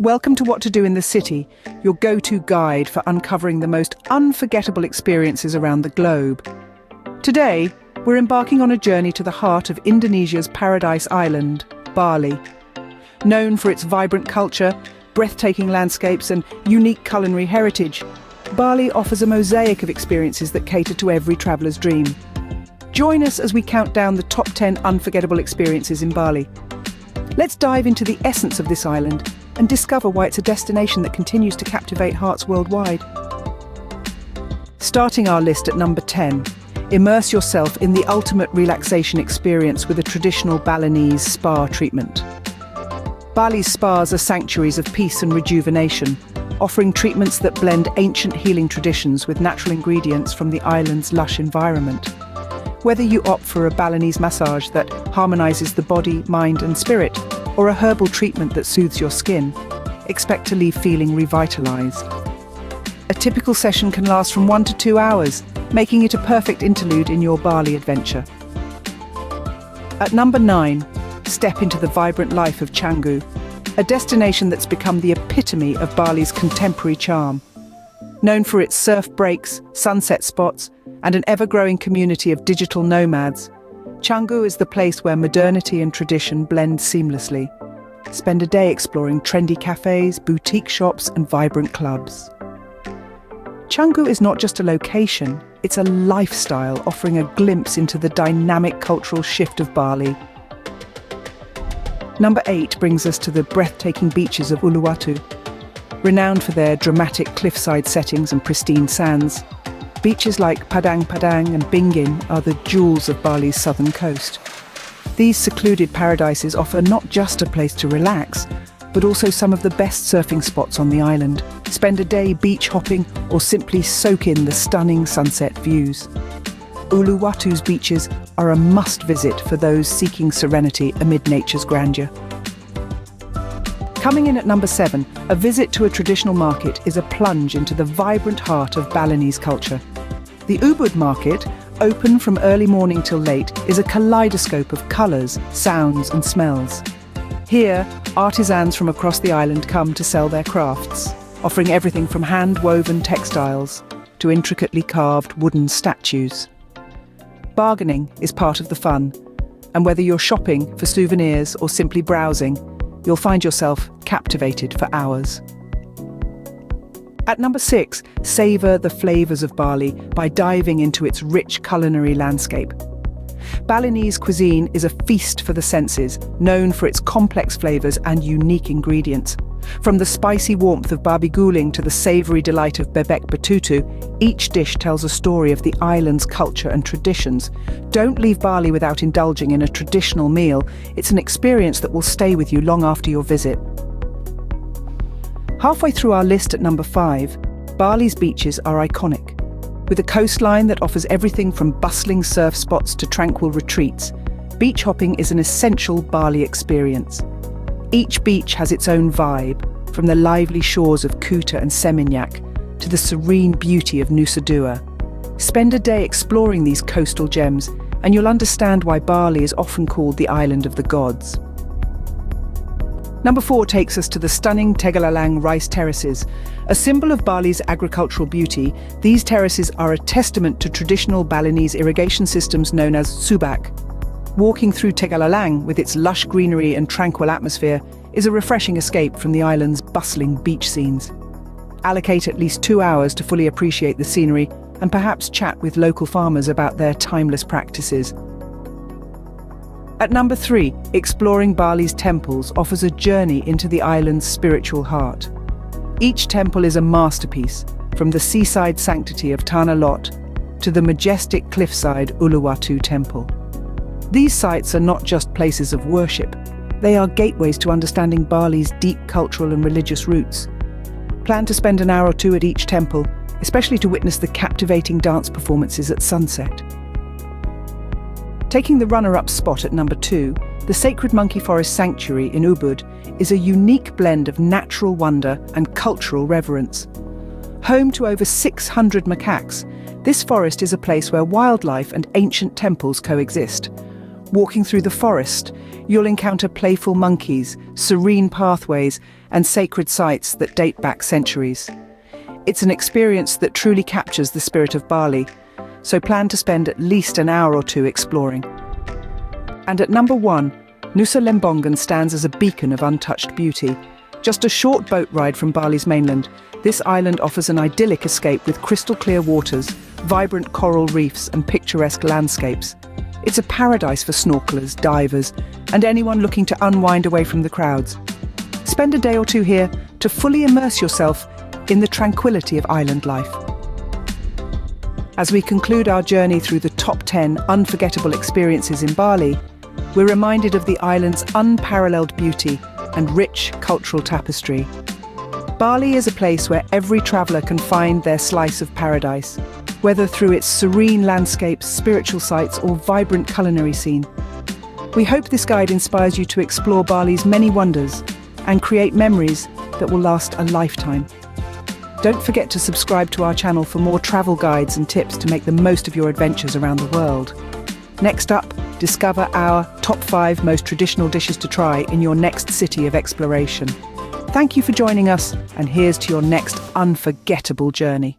Welcome to What to Do in the City, your go-to guide for uncovering the most unforgettable experiences around the globe. Today, we're embarking on a journey to the heart of Indonesia's paradise island, Bali. Known for its vibrant culture, breathtaking landscapes and unique culinary heritage, Bali offers a mosaic of experiences that cater to every traveller's dream. Join us as we count down the top 10 unforgettable experiences in Bali. Let's dive into the essence of this island and discover why it's a destination that continues to captivate hearts worldwide. Starting our list at number 10, immerse yourself in the ultimate relaxation experience with a traditional Balinese spa treatment. Bali's spas are sanctuaries of peace and rejuvenation, offering treatments that blend ancient healing traditions with natural ingredients from the island's lush environment. Whether you opt for a Balinese massage that harmonizes the body, mind, and spirit, or a herbal treatment that soothes your skin, expect to leave feeling revitalized. A typical session can last from 1 to 2 hours, making it a perfect interlude in your Bali adventure. At number 9, step into the vibrant life of Canggu, a destination that's become the epitome of Bali's contemporary charm. Known for its surf breaks, sunset spots, and an ever-growing community of digital nomads, Canggu is the place where modernity and tradition blend seamlessly. Spend a day exploring trendy cafes, boutique shops, and vibrant clubs. Canggu is not just a location, it's a lifestyle offering a glimpse into the dynamic cultural shift of Bali. Number 8 brings us to the breathtaking beaches of Uluwatu. Renowned for their dramatic cliffside settings and pristine sands, beaches like Padang Padang and Bingin are the jewels of Bali's southern coast. These secluded paradises offer not just a place to relax, but also some of the best surfing spots on the island. Spend a day beach hopping or simply soak in the stunning sunset views. Uluwatu's beaches are a must-visit for those seeking serenity amid nature's grandeur. Coming in at number 7, a visit to a traditional market is a plunge into the vibrant heart of Balinese culture. The Ubud Market, open from early morning till late, is a kaleidoscope of colours, sounds and smells. Here, artisans from across the island come to sell their crafts, offering everything from hand-woven textiles to intricately carved wooden statues. Bargaining is part of the fun, and whether you're shopping for souvenirs or simply browsing, you'll find yourself captivated for hours. At number 6, savour the flavours of Bali by diving into its rich culinary landscape. Balinese cuisine is a feast for the senses, known for its complex flavours and unique ingredients. From the spicy warmth of Babi Guling to the savoury delight of Bebek Batutu, each dish tells a story of the island's culture and traditions. Don't leave Bali without indulging in a traditional meal. It's an experience that will stay with you long after your visit. Halfway through our list at number 5, Bali's beaches are iconic. With a coastline that offers everything from bustling surf spots to tranquil retreats, beach hopping is an essential Bali experience. Each beach has its own vibe, from the lively shores of Kuta and Seminyak to the serene beauty of Nusa Dua. Spend a day exploring these coastal gems and you'll understand why Bali is often called the Island of the Gods. Number 4 takes us to the stunning Tegalalang rice terraces. A symbol of Bali's agricultural beauty, these terraces are a testament to traditional Balinese irrigation systems known as subak. Walking through Tegalalang with its lush greenery and tranquil atmosphere is a refreshing escape from the island's bustling beach scenes. Allocate at least 2 hours to fully appreciate the scenery and perhaps chat with local farmers about their timeless practices. At number 3, exploring Bali's temples offers a journey into the island's spiritual heart. Each temple is a masterpiece, from the seaside sanctity of Tanah Lot to the majestic cliffside Uluwatu Temple. These sites are not just places of worship, they are gateways to understanding Bali's deep cultural and religious roots. Plan to spend an hour or two at each temple, especially to witness the captivating dance performances at sunset. Taking the runner-up spot at number 2, the Sacred Monkey Forest Sanctuary in Ubud is a unique blend of natural wonder and cultural reverence. Home to over 600 macaques, this forest is a place where wildlife and ancient temples coexist. Walking through the forest, you'll encounter playful monkeys, serene pathways, and sacred sites that date back centuries. It's an experience that truly captures the spirit of Bali, so plan to spend at least an hour or two exploring. And at number 1, Nusa Lembongan stands as a beacon of untouched beauty. Just a short boat ride from Bali's mainland, this island offers an idyllic escape with crystal clear waters, vibrant coral reefs and picturesque landscapes. It's a paradise for snorkelers, divers, and anyone looking to unwind away from the crowds. Spend a day or two here to fully immerse yourself in the tranquility of island life. As we conclude our journey through the top 10 unforgettable experiences in Bali, we're reminded of the island's unparalleled beauty and rich cultural tapestry. Bali is a place where every traveler can find their slice of paradise, whether through its serene landscapes, spiritual sites, or vibrant culinary scene. We hope this guide inspires you to explore Bali's many wonders and create memories that will last a lifetime. Don't forget to subscribe to our channel for more travel guides and tips to make the most of your adventures around the world. Next up, discover our top 5 most traditional dishes to try in your next city of exploration. Thank you for joining us, and here's to your next unforgettable journey.